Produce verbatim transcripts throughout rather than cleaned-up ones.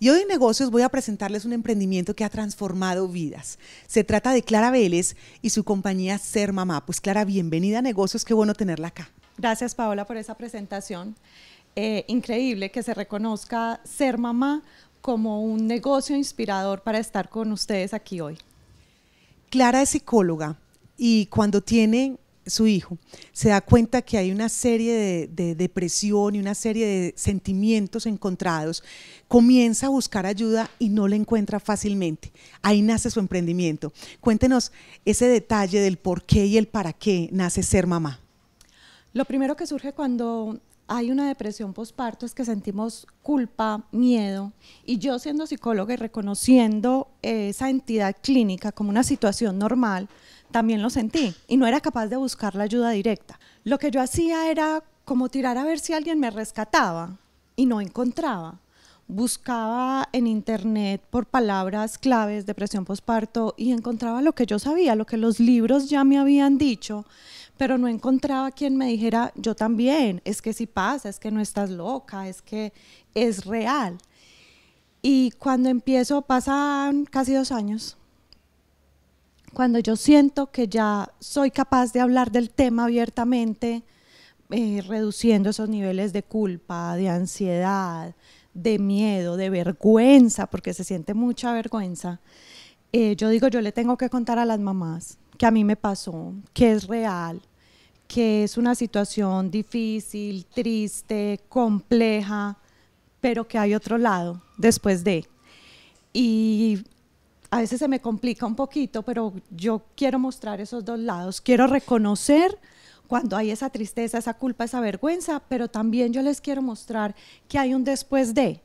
Y hoy en Negocios voy a presentarles un emprendimiento que ha transformado vidas. Se trata de Clara Vélez y su compañía Ser Mamá. Pues Clara, bienvenida a Negocios, qué bueno tenerla acá. Gracias, Paola, por esa presentación. Eh, increíble que se reconozca Ser Mamá como un negocio inspirador para estar con ustedes aquí hoy. Clara es psicóloga y cuando tiene su hijo se da cuenta que hay una serie de, de depresión y una serie de sentimientos encontrados, comienza a buscar ayuda y no la encuentra fácilmente. Ahí nace su emprendimiento. Cuéntenos ese detalle del por qué y el para qué nace Ser Mamá. Lo primero que surge cuando hay una depresión posparto es que sentimos culpa, miedo, y yo siendo psicóloga y reconociendo esa entidad clínica como una situación normal, también lo sentí y no era capaz de buscar la ayuda directa. Lo que yo hacía era como tirar a ver si alguien me rescataba y no encontraba. Buscaba en internet por palabras claves, depresión posparto, y encontraba lo que yo sabía, lo que los libros ya me habían dicho, pero no encontraba quien me dijera, yo también, es que sí pasa, es que no estás loca, es que es real. Y cuando empiezo, pasan casi dos años, cuando yo siento que ya soy capaz de hablar del tema abiertamente, eh, reduciendo esos niveles de culpa, de ansiedad, de miedo, de vergüenza, porque se siente mucha vergüenza, eh, yo digo, yo le tengo que contar a las mamás que a mí me pasó, que es real, que es una situación difícil, triste, compleja, pero que hay otro lado después de. Y a veces se me complica un poquito, pero yo quiero mostrar esos dos lados. Quiero reconocer cuando hay esa tristeza, esa culpa, esa vergüenza, pero también yo les quiero mostrar que hay un después de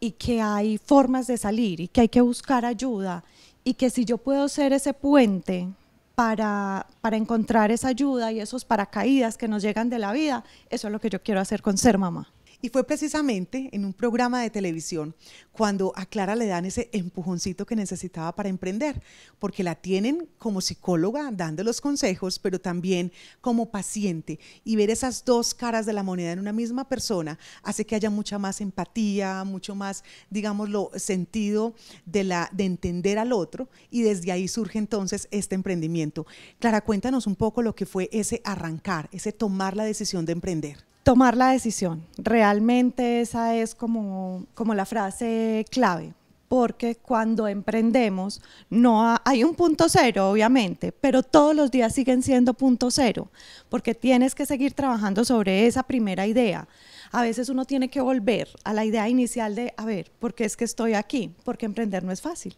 y que hay formas de salir y que hay que buscar ayuda y que si yo puedo ser ese puente Para, para encontrar esa ayuda y esos paracaídas que nos llegan de la vida, eso es lo que yo quiero hacer con Ser Mamá. Y fue precisamente en un programa de televisión cuando a Clara le dan ese empujoncito que necesitaba para emprender, porque la tienen como psicóloga dando los consejos, pero también como paciente, y ver esas dos caras de la moneda en una misma persona hace que haya mucha más empatía, mucho más, digámoslo, sentido de, la, de entender al otro, y desde ahí surge entonces este emprendimiento. Clara, cuéntanos un poco lo que fue ese arrancar, ese tomar la decisión de emprender. Tomar la decisión, realmente esa es como, como la frase clave, porque cuando emprendemos no ha, hay un punto cero obviamente, pero todos los días siguen siendo punto cero, porque tienes que seguir trabajando sobre esa primera idea. A veces uno tiene que volver a la idea inicial de, a ver, ¿por qué es que estoy aquí? Porque emprender no es fácil,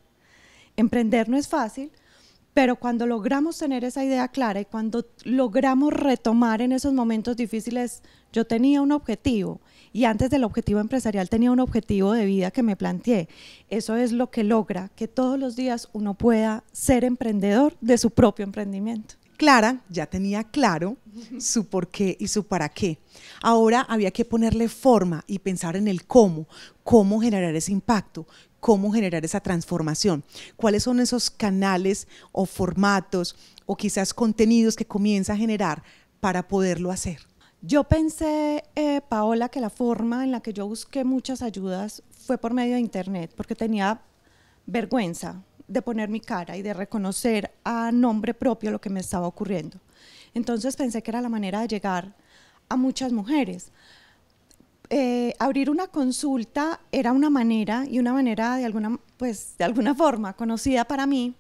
emprender no es fácil, pero cuando logramos tener esa idea clara y cuando logramos retomar en esos momentos difíciles, yo tenía un objetivo y antes del objetivo empresarial tenía un objetivo de vida que me planteé. Eso es lo que logra que todos los días uno pueda ser emprendedor de su propio emprendimiento. Clara ya tenía claro su por qué y su para qué. Ahora había que ponerle forma y pensar en el cómo, cómo generar ese impacto, cómo generar esa transformación. ¿Cuáles son esos canales o formatos o quizás contenidos que comienza a generar para poderlo hacer? Yo pensé, eh, Paola, que la forma en la que yo busqué muchas ayudas fue por medio de internet, porque tenía vergüenza de poner mi cara y de reconocer a nombre propio lo que me estaba ocurriendo. Entonces pensé que era la manera de llegar a muchas mujeres. Eh, abrir una consulta era una manera y una manera de alguna, pues, de alguna forma conocida para mí,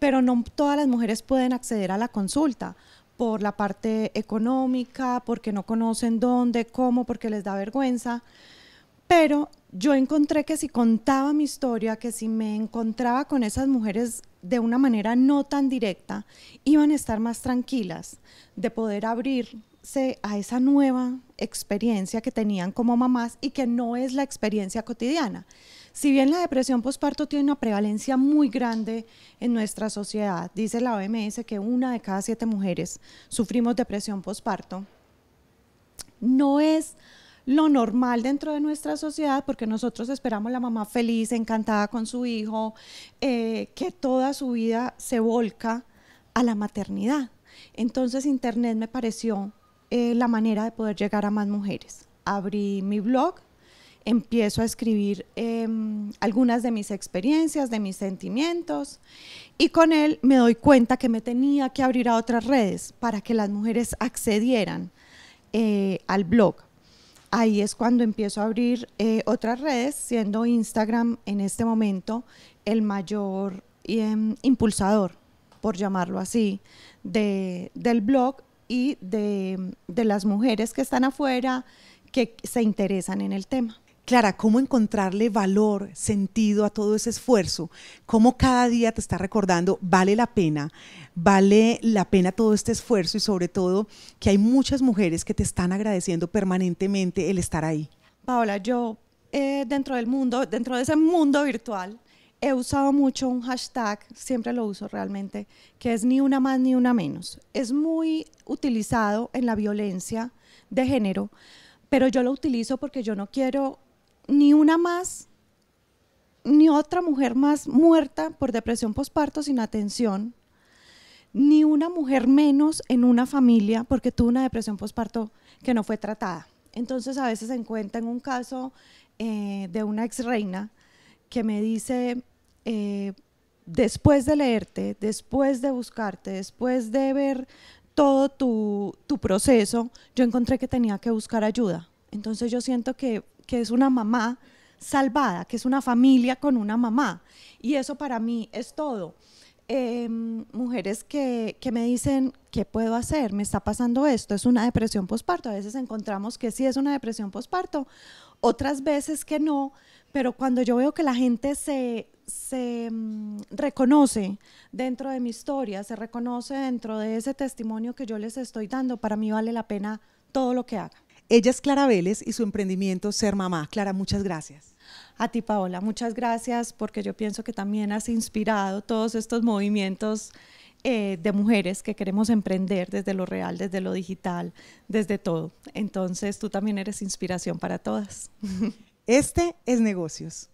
pero no todas las mujeres pueden acceder a la consulta por la parte económica, porque no conocen dónde, cómo, porque les da vergüenza, pero yo encontré que si contaba mi historia, que si me encontraba con esas mujeres de una manera no tan directa, iban a estar más tranquilas de poder abrir a esa nueva experiencia que tenían como mamás y que no es la experiencia cotidiana. Si bien la depresión posparto tiene una prevalencia muy grande en nuestra sociedad, dice la O M S que una de cada siete mujeres sufrimos depresión posparto, no es lo normal dentro de nuestra sociedad porque nosotros esperamos la mamá feliz, encantada con su hijo, eh, que toda su vida se volca a la maternidad. Entonces internet me pareció Eh, la manera de poder llegar a más mujeres. Abrí mi blog, empiezo a escribir eh, algunas de mis experiencias, de mis sentimientos, y con él me doy cuenta que me tenía que abrir a otras redes para que las mujeres accedieran eh, al blog. Ahí es cuando empiezo a abrir eh, otras redes, siendo Instagram en este momento el mayor eh, impulsador, por llamarlo así, de, del blog y de, de las mujeres que están afuera, que se interesan en el tema. Clara, ¿cómo encontrarle valor, sentido a todo ese esfuerzo? ¿Cómo cada día te está recordando, vale la pena, vale la pena todo este esfuerzo y sobre todo que hay muchas mujeres que te están agradeciendo permanentemente el estar ahí? Paola, yo eh, dentro del mundo, dentro de ese mundo virtual, he usado mucho un hashtag, siempre lo uso realmente, que es ni una más ni una menos. Es muy utilizado en la violencia de género, pero yo lo utilizo porque yo no quiero ni una más, ni otra mujer más muerta por depresión posparto sin atención, ni una mujer menos en una familia porque tuvo una depresión posparto que no fue tratada. Entonces a veces se encuentra en un caso eh, de una ex reina que me dice, eh, después de leerte, después de buscarte, después de ver todo tu, tu proceso, yo encontré que tenía que buscar ayuda. Entonces yo siento que, que es una mamá salvada, que es una familia con una mamá, y eso para mí es todo. Eh, mujeres que, que me dicen, ¿qué puedo hacer? Me está pasando esto, es una depresión posparto. A veces encontramos que sí es una depresión posparto, otras veces que no, pero cuando yo veo que la gente se, se um, reconoce dentro de mi historia, se reconoce dentro de ese testimonio que yo les estoy dando, para mí vale la pena todo lo que haga. Ella es Clara Vélez y su emprendimiento Ser Mamá. Clara, muchas gracias. A ti, Paola, muchas gracias, porque yo pienso que también has inspirado todos estos movimientos eh, de mujeres que queremos emprender desde lo real, desde lo digital, desde todo. Entonces tú también eres inspiración para todas. Este es Negocios.